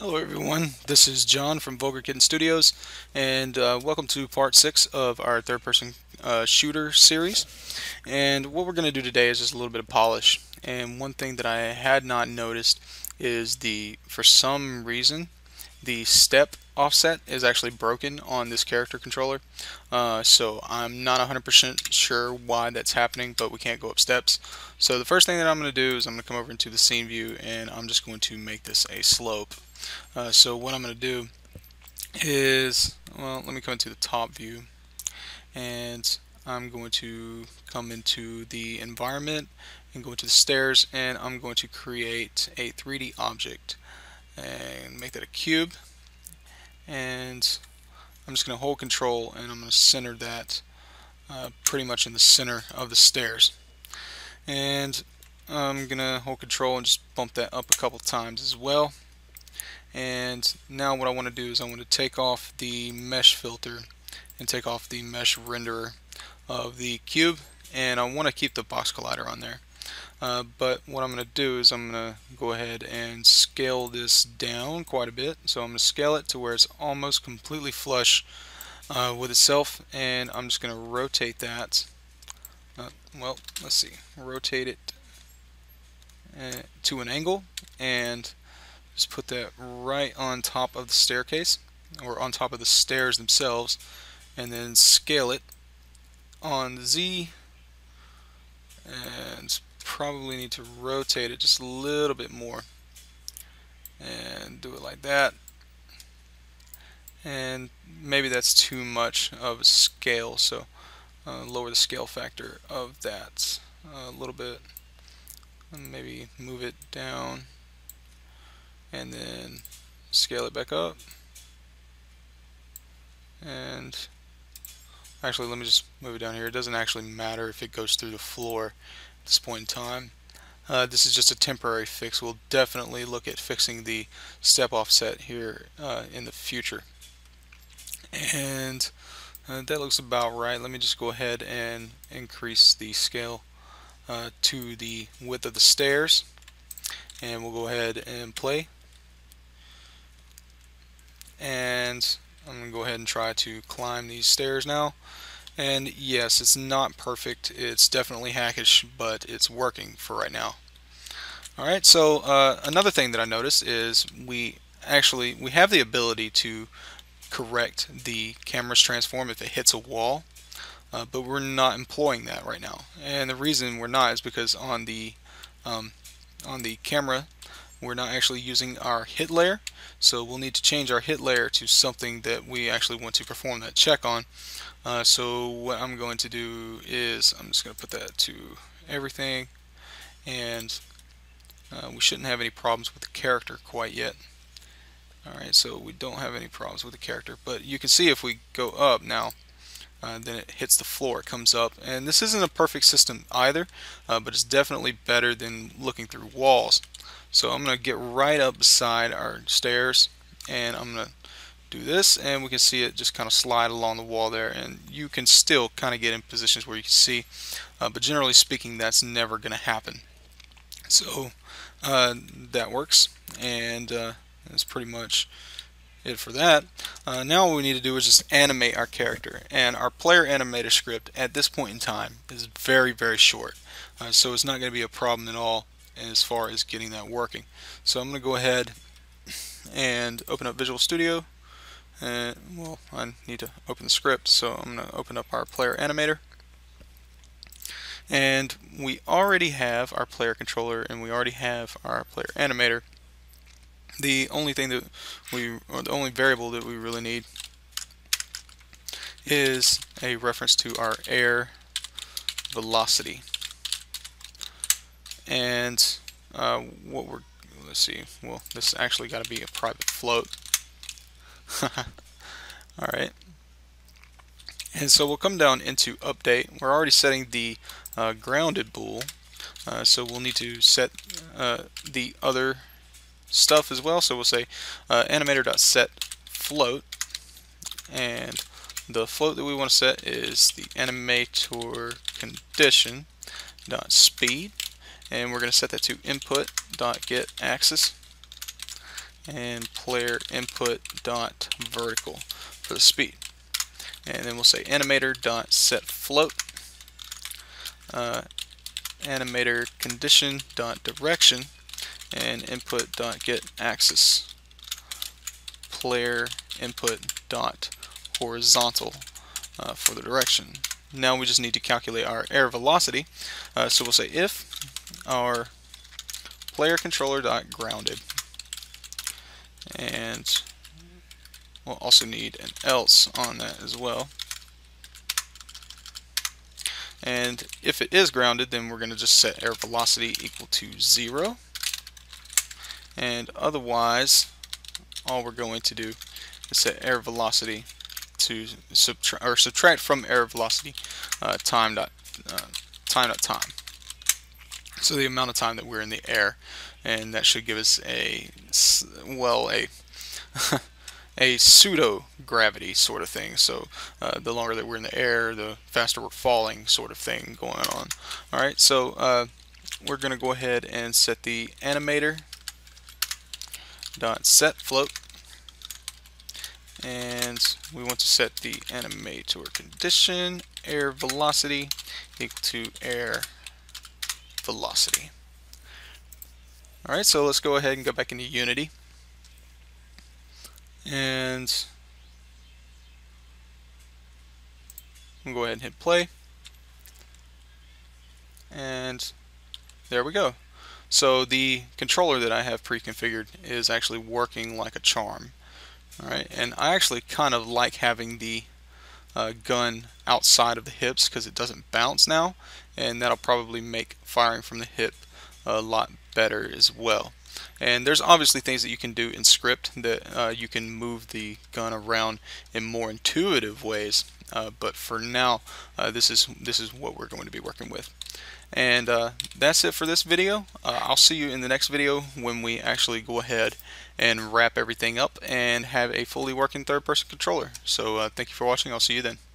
Hello everyone, this is John from Vulgar Kitten Studios, and welcome to part 6 of our third-person shooter series. And what we're going to do today is just a little bit of polish. And one thing that I had not noticed is for some reason, the step offset is actually broken on this character controller. So I'm not 100% sure why that's happening, but we can't go up steps. So the first thing that I'm going to do is I'm going to come over into the scene view, and I'm just going to make this a slope. So what I'm going to do is, well, let me come into the top view, and I'm going to come into the environment and go into the stairs, and I'm going to create a 3D object and make that a cube. And I'm just going to hold control, and I'm going to center that pretty much in the center of the stairs. And I'm going to hold control and just bump that up a couple times as well. And now what I want to do is I want to take off the mesh filter and take off the mesh renderer of the cube, and I want to keep the box collider on there, but what I'm going to do is I'm going to go ahead and scale this down quite a bit. So I'm going to scale it to where it's almost completely flush with itself, and I'm just going to rotate that, well, let's see, rotate it to an angle, and just put that right on top of the staircase, or on top of the stairs themselves, and then scale it on Z, and probably need to rotate it just a little bit more, and do it like that. And maybe that's too much of a scale, so lower the scale factor of that a little bit, and maybe move it down, and then scale it back up. And actually, let me just move it down here. It doesn't actually matter if it goes through the floor at this point in time. This is just a temporary fix. We'll definitely look at fixing the step offset here in the future. And that looks about right. Let me just go ahead and increase the scale to the width of the stairs, and we'll go ahead and play. And I'm going to go ahead and try to climb these stairs now. And yes, it's not perfect. It's definitely hackish, but it's working for right now. Alright, so another thing that I noticed is we have the ability to correct the camera's transform if it hits a wall, but we're not employing that right now. And the reason we're not is because on the camera, we're not actually using our hit layer, so we'll need to change our hit layer to something that we actually want to perform that check on. So what I'm going to do is I'm just going to put that to everything, and we shouldn't have any problems with the character quite yet. Alright, so we don't have any problems with the character, but you can see if we go up now, then it hits the floor, it comes up. And this isn't a perfect system either, but it's definitely better than looking through walls. So I'm going to get right up beside our stairs, and I'm going to do this, and we can see it just kind of slide along the wall there, and you can still kind of get in positions where you can see, but generally speaking, that's never going to happen. So that works, and that's pretty much it for that. Now what we need to do is just animate our character, and our player animator script at this point in time is very, very short, so it's not going to be a problem at all as far as getting that working. So I'm going to go ahead and open up Visual Studio, and well, I need to open the script, so I'm going to open up our player animator, and we already have our player controller, and we already have our player animator. The only thing that the only variable that we really need is a reference to our air velocity. And what we're, let's see, well, this actually got to be a private float. Alright, and so we'll come down into update. We're already setting the grounded bool, so we'll need to set the other stuff as well. So we'll say animator.set float, and the float that we want to set is the animator condition.speed. And we're going to set that to input.getAxis, and player input dot vertical for the speed, and then we'll say animator dot set float, animator condition dot direction, and input dot get axis, player input dot horizontal for the direction. Now we just need to calculate our air velocity, so we'll say if our player controller dot grounded, and we'll also need an else on that as well. And if it is grounded, then we're going to just set air velocity equal to 0, and otherwise all we're going to do is set air velocity to subtract from air velocity time. So the amount of time that we're in the air, and that should give us a pseudo gravity sort of thing. So the longer that we're in the air, the faster we're falling, sort of thing going on. All right, so we're going to go ahead and set the animator dot set float, and we want to set the animator condition air velocity equal to air velocity. Alright, so let's go ahead and go back into Unity, and we'll go ahead and hit play, and there we go. So the controller that I have pre-configured is actually working like a charm. Alright, and I actually kind of like having the gun outside of the hips because it doesn't bounce now, and that'll probably make firing from the hip a lot better as well. And there's obviously things that you can do in script that you can move the gun around in more intuitive ways, but for now this is what we're going to be working with. And that's it for this video. I'll see you in the next video when we actually go ahead and wrap everything up and have a fully working third-person controller. So thank you for watching. I'll see you then.